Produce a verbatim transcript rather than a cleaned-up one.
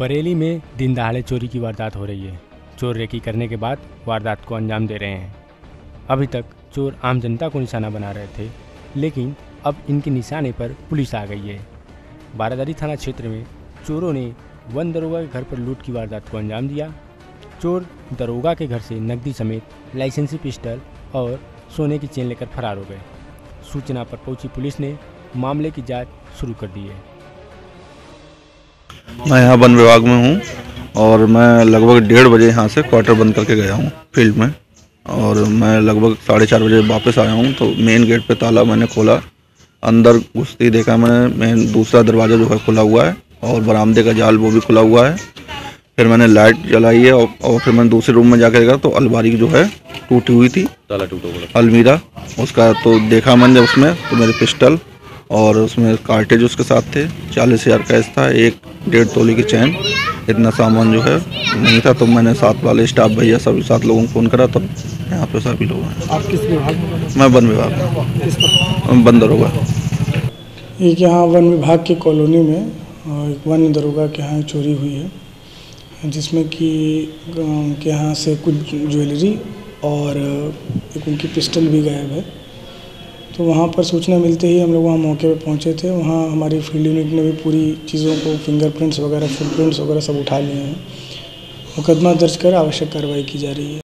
बरेली में दिन दहाड़े चोरी की वारदात हो रही है। चोर रेकी करने के बाद वारदात को अंजाम दे रहे हैं। अभी तक चोर आम जनता को निशाना बना रहे थे, लेकिन अब इनके निशाने पर पुलिस आ गई है। बारादरी थाना क्षेत्र में चोरों ने वन दरोगा के घर पर लूट की वारदात को अंजाम दिया। चोर दरोगा के घर से नकदी समेत लाइसेंसी पिस्टल और सोने की चेन लेकर फरार हो गए। सूचना पर पहुंची पुलिस ने मामले की जांच शुरू कर दी है। मैं यहाँ वन विभाग में हूँ और मैं लगभग डेढ़ बजे यहाँ से क्वार्टर बंद करके गया हूँ फील्ड में, और मैं लगभग साढ़े चार बजे वापस आया हूँ। तो मेन गेट पे ताला मैंने खोला, अंदर घुसते ही देखा मैंने मेन दूसरा दरवाज़ा जो है खुला हुआ है और बरामदे का जाल वो भी खुला हुआ है। फिर मैंने लाइट जलाई है और, और फिर मैंने दूसरे रूम में जाके देखा तो अलमारी जो है टूटी हुई थी, ताला टूटा हुआ अलमीरा उसका। तो देखा मैंने जब उसमें तो मेरे पिस्टल और उसमें कार्टेज उसके साथ थे, चालीस हज़ार कैश था, एक डेढ़ तोले की चैन, इतना सामान जो है नहीं था। तो मैंने साथ वाले स्टाफ भैया सभी सात लोगों को फ़ोन करा, तब तो यहाँ पे सभी लोग हैं। आप किस विभाग में? मैं वन विभाग में वन दरोगा। एक यहाँ वन विभाग की कॉलोनी में एक वन दरोगा के यहाँ चोरी हुई है, जिसमें कि उनके यहाँ से कुछ ज्वेलरी और एक उनकी पिस्टल भी गायब है। तो वहाँ पर सूचना मिलते ही हम लोग वहाँ मौके पर पहुँचे थे। वहाँ हमारी फील्ड यूनिट ने भी पूरी चीज़ों को फिंगरप्रिंट्स वगैरह फुटप्रिंट्स वगैरह सब उठा लिए हैं। मुकदमा दर्ज कर आवश्यक कार्रवाई की जा रही है।